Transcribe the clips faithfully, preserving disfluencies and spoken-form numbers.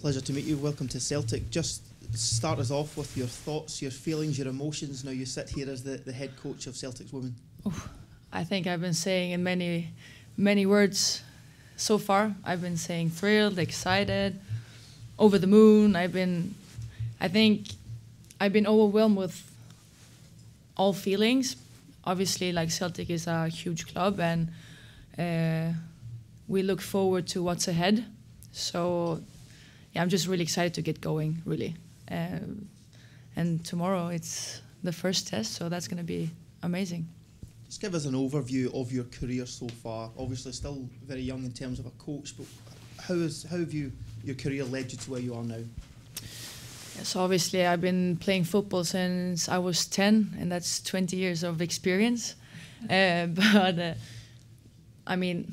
Pleasure to meet you. Welcome to Celtic. Just start us off with your thoughts, your feelings, your emotions. Now you sit here as the, the head coach of Celtic's women. Oh, I think I've been saying in many, many words so far. I've been saying thrilled, excited, over the moon. I've been, I think, I've been overwhelmed with all feelings. Obviously, like Celtic is a huge club, and uh, we look forward to what's ahead. So. Yeah, I'm just really excited to get going, really. Um, and tomorrow it's the first test, so that's going to be amazing. Just give us an overview of your career so far. Obviously, still very young in terms of a coach, but how, is, how have you, your career led you to where you are now? Yeah, so obviously, I've been playing football since I was ten, and that's twenty years of experience. Uh, but, uh, I mean,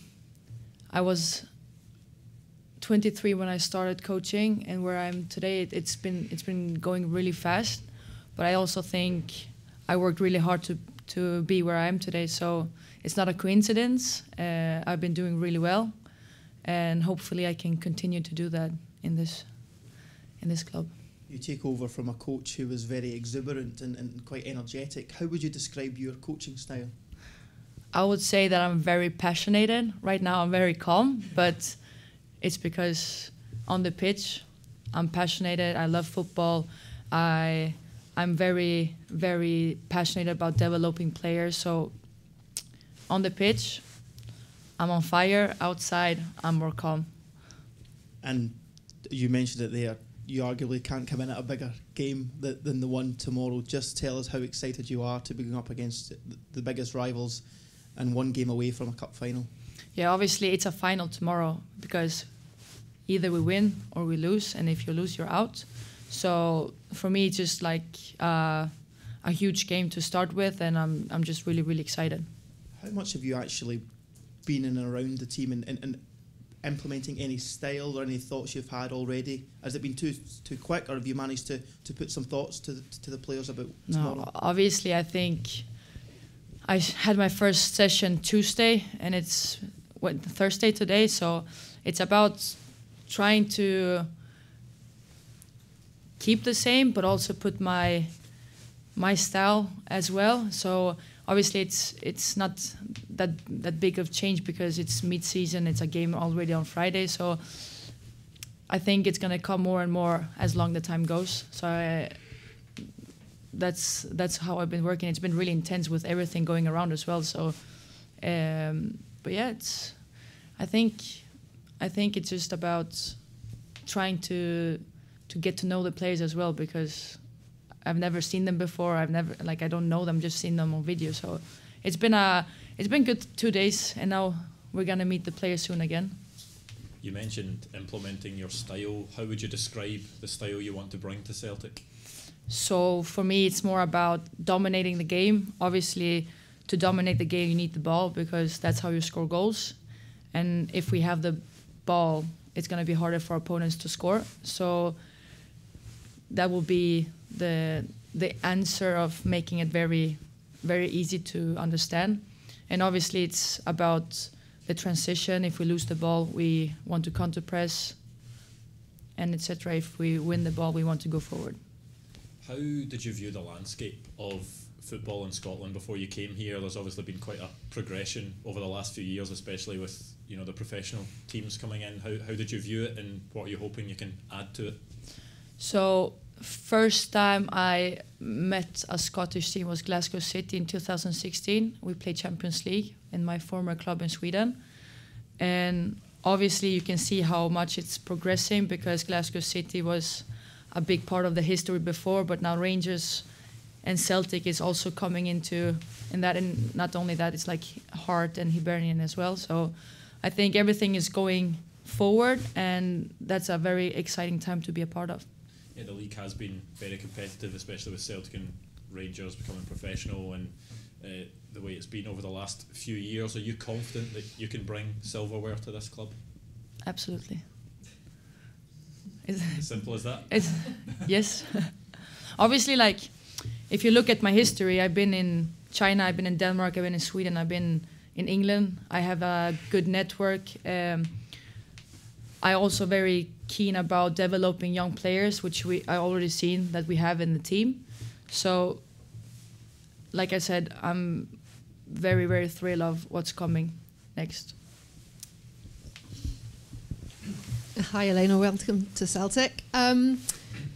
I was twenty-three when I started coaching, and where I'm today, it, it's been it's been going really fast. But I also think I worked really hard to to be where I am today. So it's not a coincidence. Uh, I've been doing really well, and hopefully I can continue to do that in this in this club. You take over from a coach who was very exuberant and, and quite energetic. How would you describe your coaching style? I would say that I'm very passionate. Right now, I'm very calm, but. It's because on the pitch, I'm passionate. I love football. I, I'm very, very passionate about developing players. So on the pitch, I'm on fire. Outside, I'm more calm. And you mentioned it there. You arguably can't come in at a bigger game th than the one tomorrow. Just tell us how excited you are to be going up against the biggest rivals and one game away from a cup final. Yeah, obviously it's a final tomorrow, because either we win or we lose, and if you lose, you're out. So for me, it's just like uh, a huge game to start with, and I'm I'm just really, really excited. How much have you actually been in and around the team and, and, and implementing any style or any thoughts you've had already? Has it been too too quick, or have you managed to, to put some thoughts to the, to the players about tomorrow? No, obviously I think I had my first session Tuesday, and it's what, Thursday today, so it's about trying to keep the same, but also put my my style as well. So obviously it's it's not that that big of change, because it's mid-season, it's a game already on Friday. So I think it's gonna come more and more as long the time goes. So I, that's that's how I've been working. It's been really intense with everything going around as well. So. Um, But yeah, it's, I think, I think it's just about trying to to get to know the players as well, because I've never seen them before. I've never like I don't know them, just seen them on video. So it's been a it's been good two days, and now we're gonna meet the players soon again. You mentioned implementing your style. How would you describe the style you want to bring to Celtic? So for me, it's more about dominating the game. Obviously. To dominate the game, you need the ball, because that's how you score goals. And if we have the ball, it's going to be harder for opponents to score. So that will be the the answer of making it very, very easy to understand. And obviously, it's about the transition. If we lose the ball, we want to counter press, and et cetera. If we win the ball, we want to go forward. How did you view the landscape of football in Scotland before you came here? There's obviously been quite a progression over the last few years, especially with you know the professional teams coming in. How, how did you view it, and what are you hoping you can add to it? So first time I met a Scottish team was Glasgow City in two thousand sixteen. We played Champions League in my former club in Sweden, and obviously you can see how much it's progressing, because Glasgow City was a big part of the history before, but now Rangers and Celtic is also coming into and that, and not only that, it's like Hart and Hibernian as well. So I think everything is going forward, and that's a very exciting time to be a part of. Yeah, the league has been very competitive, especially with Celtic and Rangers becoming professional, and uh, the way it's been over the last few years. Are you confident that you can bring silverware to this club? Absolutely. As simple as that? It's, yes. Obviously, like, if you look at my history, I've been in China, I've been in Denmark, I've been in Sweden, I've been in England. I have a good network. Um, I also very keen about developing young players, which we I already seen that we have in the team. So, like I said, I'm very, very thrilled of what's coming next. Hi, Elena. Welcome to Celtic. Um,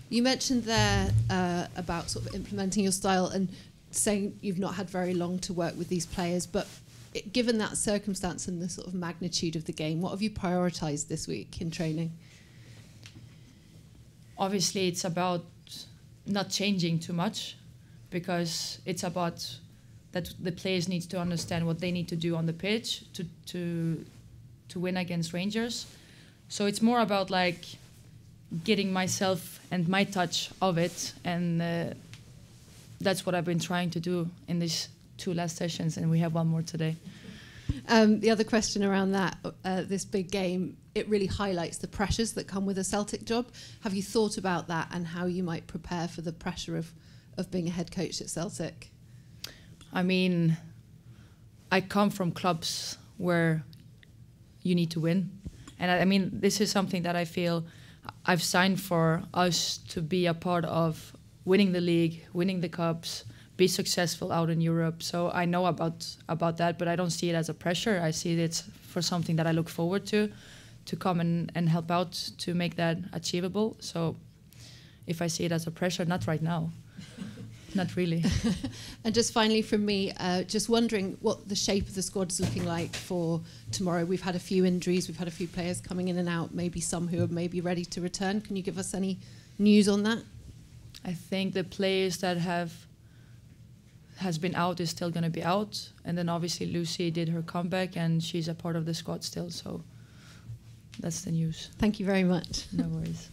you mentioned there uh, about sort of implementing your style and saying you've not had very long to work with these players, but it, given that circumstance and the sort of magnitude of the game, what have you prioritised this week in training? Obviously, it's about not changing too much, because it's about that the players need to understand what they need to do on the pitch to to to win against Rangers. So it's more about like getting myself and my touch of it, and uh, that's what I've been trying to do in this two last sessions, and we have one more today. Um, the other question around that, uh, this big game, it really highlights the pressures that come with a Celtic job. Have you thought about that and how you might prepare for the pressure of, of being a head coach at Celtic? I mean, I come from clubs where you need to win. And I, I mean, this is something that I feel I've signed for us to be a part of winning the league, winning the cups, be successful out in Europe. So I know about about that, but I don't see it as a pressure. I see it for something that I look forward to, to come and, and help out to make that achievable. So if I see it as a pressure, not right now. Not really. And just finally from me, uh, just wondering what the shape of the squad is looking like for tomorrow. We've had a few injuries. We've had a few players coming in and out, maybe some who are maybe ready to return. Can you give us any news on that? I think the players that have... has been out is still going to be out, and then obviously Lucy did her comeback and she's a part of the squad still, so that's the news. Thank you very much. No worries.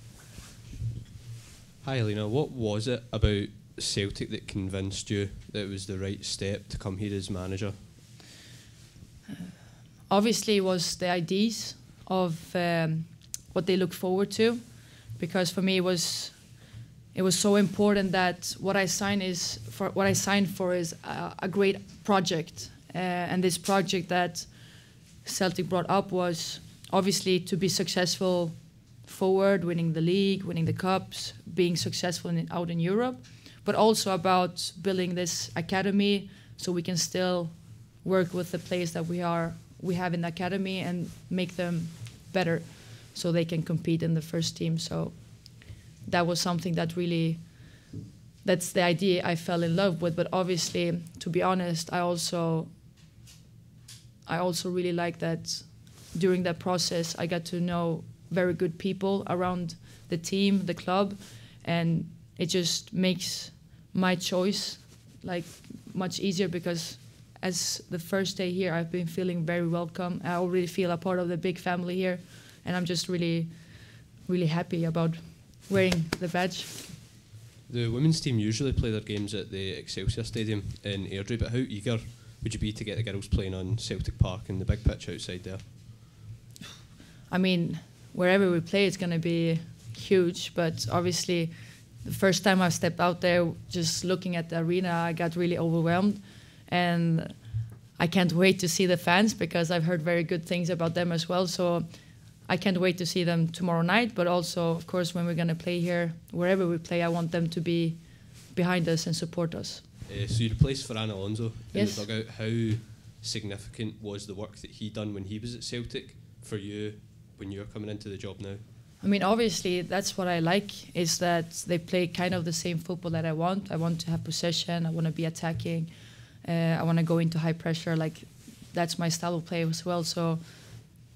Hi Elena, what was it about Celtic that convinced you that it was the right step to come here as manager? Uh, obviously it was the ideas of um, what they look forward to, because for me it was It was so important that what I signed is for what I signed for is a, a great project, uh, and this project that Celtic brought up was obviously to be successful forward, winning the league, winning the cups, being successful in, out in Europe, but also about building this academy so we can still work with the players that we are we have in the academy and make them better, so they can compete in the first team. So that was something that really, that's the idea I fell in love with. But obviously, to be honest, I also, I also really like that during that process, I got to know very good people around the team, the club, and it just makes my choice like much easier, because as the first day here, I've been feeling very welcome. I already feel a part of the big family here, and I'm just really, really happy about wearing the badge. The women's team usually play their games at the Excelsior Stadium in Airdrie, but how eager would you be to get the girls playing on Celtic Park and the big pitch outside there? I mean, wherever we play, it's going to be huge, but obviously the first time I stepped out there, just looking at the arena, I got really overwhelmed, and I can't wait to see the fans, because I've heard very good things about them as well. So I can't wait to see them tomorrow night, but also, of course, when we're going to play here, wherever we play, I want them to be behind us and support us. Uh, so you replaced Fran Alonso in yes. the dugout. How significant was the work that he done when he was at Celtic for you when you're coming into the job now? I mean, obviously, that's what I like, is that they play kind of the same football that I want. I want to have possession. I want to be attacking. Uh, I want to go into high pressure. Like, that's my style of play as well. So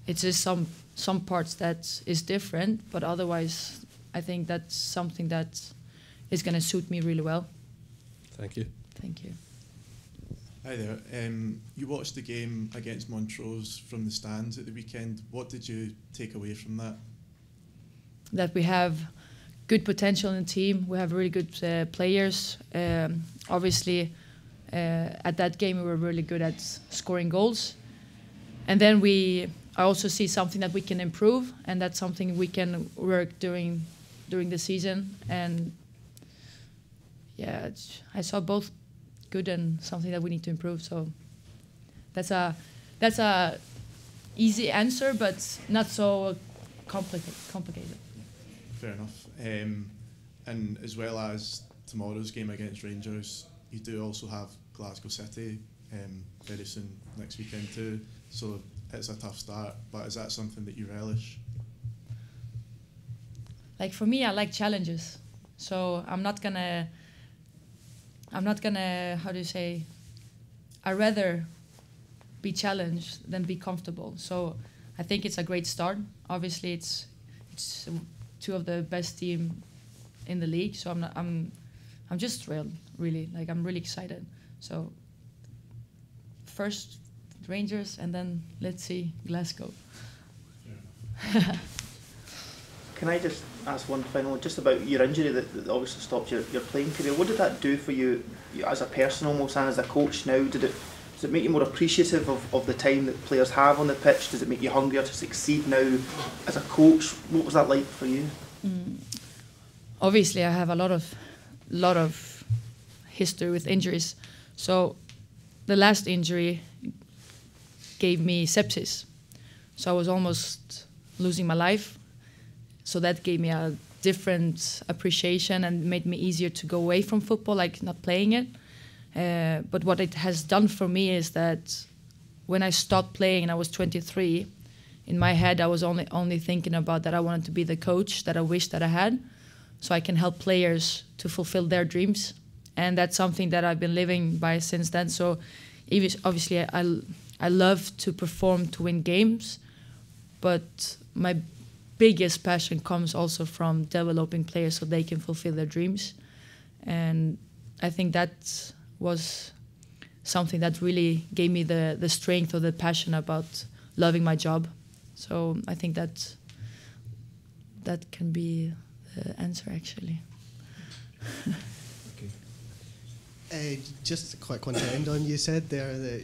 it's just some... some parts that is different, but otherwise I think that's something that is going to suit me really well. Thank you. Thank you. Hi there. Um, you watched the game against Montrose from the stands at the weekend. What did you take away from that? That we have good potential in the team. We have really good uh, players. Um, obviously, uh, at that game we were really good at scoring goals. And then we... I also see something that we can improve, and that's something we can work during during the season. And yeah, I saw both good and something that we need to improve. So that's a that's a easy answer, but not so complica- complicated. Fair enough. Um, and as well as tomorrow's game against Rangers, you do also have Glasgow City um, very soon next weekend too. So it's a tough start, but is that something that you relish? Like for me, I like challenges. So I'm not gonna, I'm not gonna, how do you say, I'd rather be challenged than be comfortable. So I think it's a great start. Obviously, it's it's two of the best team in the league. So I'm not, I'm I'm just thrilled, really. Like I'm really excited. So first Rangers, and then let's see Glasgow. Yeah. Can I just ask one final, just about your injury that, that obviously stopped your, your playing career? What did that do for you, you as a person almost and as a coach now? Did it does it make you more appreciative of, of the time that players have on the pitch? Does it make you hungrier to succeed now as a coach? What was that like for you? Mm. Obviously, I have a lot of lot of history with injuries. So the last injury gave me sepsis. So I was almost losing my life. So that gave me a different appreciation and made me easier to go away from football, like not playing it. Uh, but what it has done for me is that when I stopped playing and I was twenty-three, in my head I was only only thinking about that I wanted to be the coach that I wished that I had, so I can help players to fulfill their dreams. And that's something that I've been living by since then. So obviously I, I love to perform to win games, but my biggest passion comes also from developing players so they can fulfill their dreams. And I think that was something that really gave me the, the strength or the passion about loving my job. So I think that that can be the answer, actually. Okay. Uh, just a quick one to end on. You said there that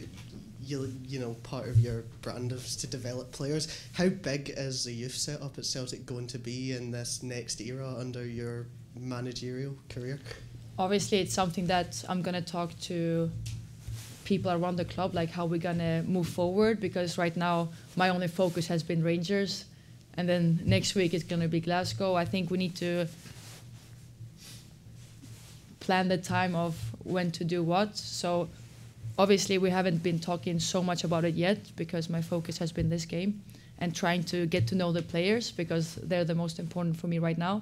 You, you know, part of your brand is to develop players. How big is the youth setup at Celtic going to be in this next era under your managerial career? Obviously, it's something that I'm going to talk to people around the club, like how we're going to move forward, because right now my only focus has been Rangers, and then next week it's going to be Glasgow. I think we need to plan the time of when to do what. So obviously, we haven't been talking so much about it yet because my focus has been this game and trying to get to know the players because they're the most important for me right now.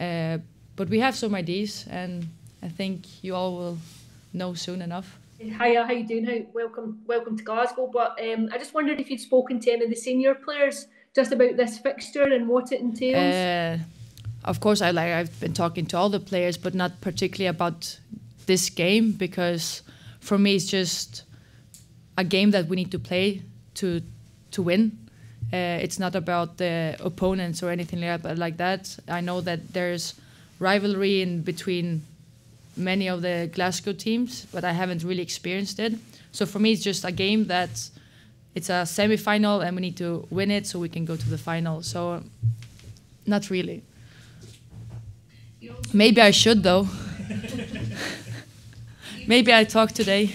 Uh, but we have some ideas and I think you all will know soon enough. Hiya, how you doing? How, welcome, welcome to Glasgow. But um, I just wondered if you'd spoken to any of the senior players just about this fixture and what it entails. Uh, of course, I, like, I've been talking to all the players, but not particularly about this game because for me, it's just a game that we need to play to to win. Uh, it's not about the opponents or anything like that. I know that there's rivalry in between many of the Glasgow teams, but I haven't really experienced it. So for me, it's just a game that it's a semi-final and we need to win it so we can go to the final. So not really. Maybe I should, though. Maybe I talk today.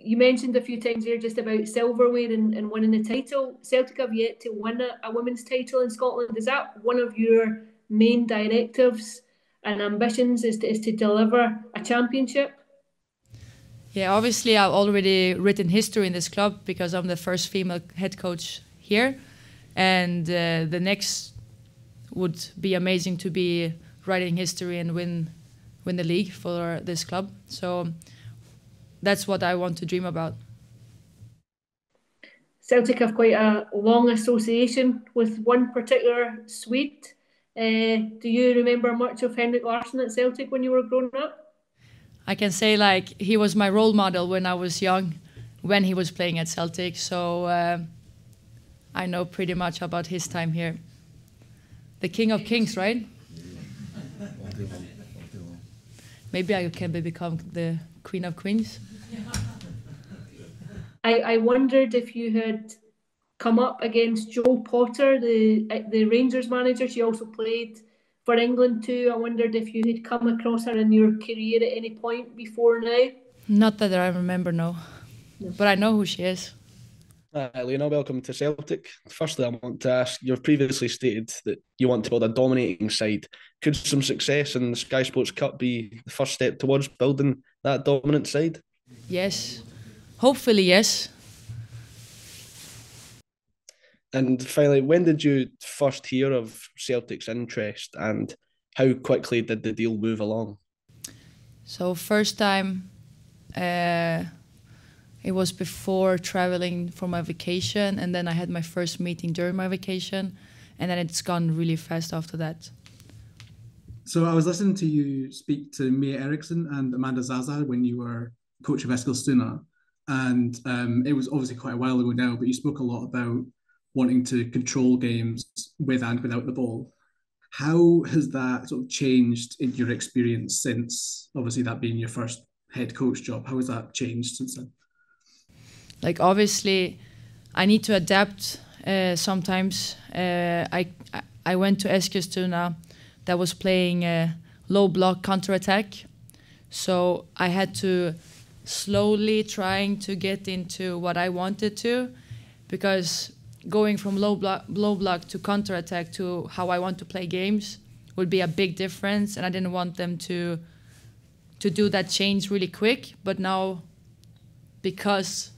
You mentioned a few times there just about silverware and, and winning a title. Celtic have yet to win a, a women's title in Scotland. Is that one of your main directives and ambitions is to, is to deliver a championship? Yeah, obviously I've already written history in this club because I'm the first female head coach here. And uh, the next would be amazing to be writing history and win win the league for this club. So that's what I want to dream about. Celtic have quite a long association with one particular Swede. Uh, do you remember much of Henrik Larsson at Celtic when you were growing up? I can say like he was my role model when I was young, when he was playing at Celtic. So uh, I know pretty much about his time here. The King of Kings, right? Maybe I can become the Queen of Queens. I, I wondered if you had come up against Joe Potter, the the Rangers manager. She also played for England too. I wondered if you had come across her in your career at any point before now. Not that I remember, no. no. But I know who she is. Hi, Leona. Welcome to Celtic. Firstly, I want to ask, you've previously stated that you want to build a dominating side. Could some success in the Sky Sports Cup be the first step towards building that dominant side? Yes. Hopefully, yes. And finally, when did you first hear of Celtic's interest and how quickly did the deal move along? So, first time... Uh... It was before traveling for my vacation, and then I had my first meeting during my vacation, and then it's gone really fast after that. So I was listening to you speak to Mia Eriksson and Amanda Zaza when you were coach of Eskilstuna, and um, it was obviously quite a while ago now, but you spoke a lot about wanting to control games with and without the ball. How has that sort of changed in your experience since, obviously that being your first head coach job? How has that changed since then? Like, obviously, I need to adapt uh, sometimes. Uh, I I went to Eskilstuna that was playing a low block counter-attack. So I had to slowly trying to get into what I wanted to, because going from low block, low block to counter-attack to how I want to play games would be a big difference. And I didn't want them to, to do that change really quick. But now, because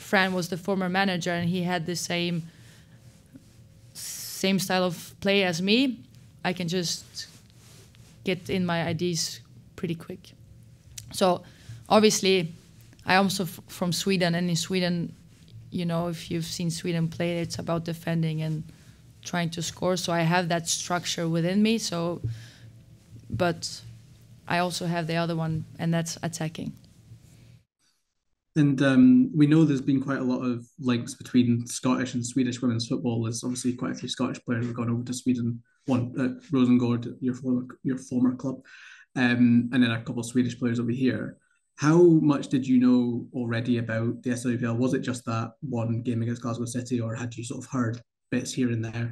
Fran was the former manager and he had the same same style of play as me, I can just get in my ideas pretty quick. So obviously, I'm also f from Sweden, and in Sweden, you know, if you've seen Sweden play, it's about defending and trying to score. So I have that structure within me. So, but I also have the other one, and that's attacking. And um, we know there's been quite a lot of links between Scottish and Swedish women's football. There's obviously quite a few Scottish players who have gone over to Sweden, one at Rosengård, your former, your former club, um, and then a couple of Swedish players over here. How much did you know already about the S W P L? Was it just that one game against Glasgow City, or had you sort of heard bits here and there?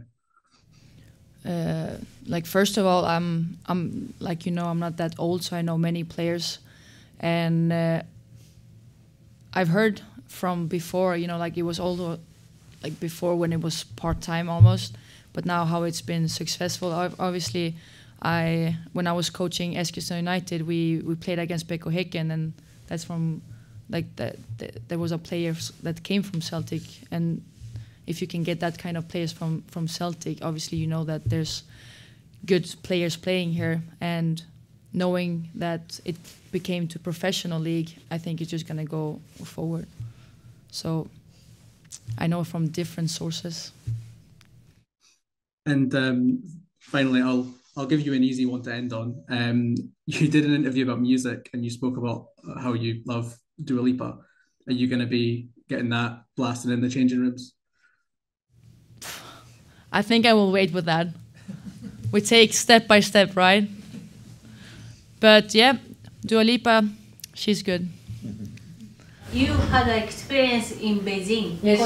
Uh, like, first of all, I'm, I'm like, you know, I'm not that old, so I know many players. And... Uh, I've heard from before, you know, like it was all like before when it was part-time almost, but now how it's been successful. Obviously, I when I was coaching Eskilstuna United, we, we played against Beko Hicken, and that's from, like, the, the, there was a player that came from Celtic, and if you can get that kind of players from, from Celtic, obviously you know that there's good players playing here, and knowing that it became to professional league, I think it's just going to go forward. So I know from different sources. And um, finally, I'll I'll give you an easy one to end on. Um, you did an interview about music, and you spoke about how you love Dua Lipa. Are you going to be getting that blasted in the changing rooms? I think I will wait with that. We take step by step, right? But yeah, Dua Lipa, she's good. You had an experience in Beijing. Yes.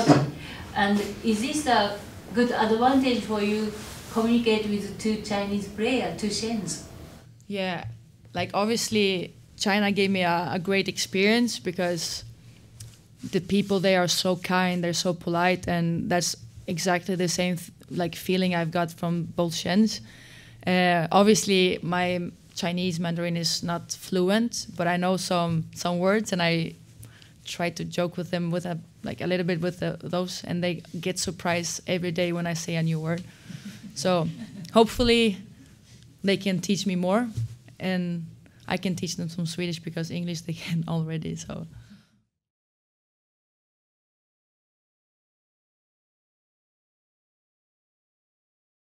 And is this a good advantage for you communicate with two Chinese players, two Shens? Yeah, like obviously China gave me a, a great experience, because the people there are so kind, they're so polite, and that's exactly the same like feeling I've got from both Shens. Uh, obviously my Chinese Mandarin is not fluent, but I know some some words, and I try to joke with them with a like a little bit with the, those, and they get surprised every day when I say a new word. So hopefully they can teach me more, and I can teach them some Swedish, because English they can already. So.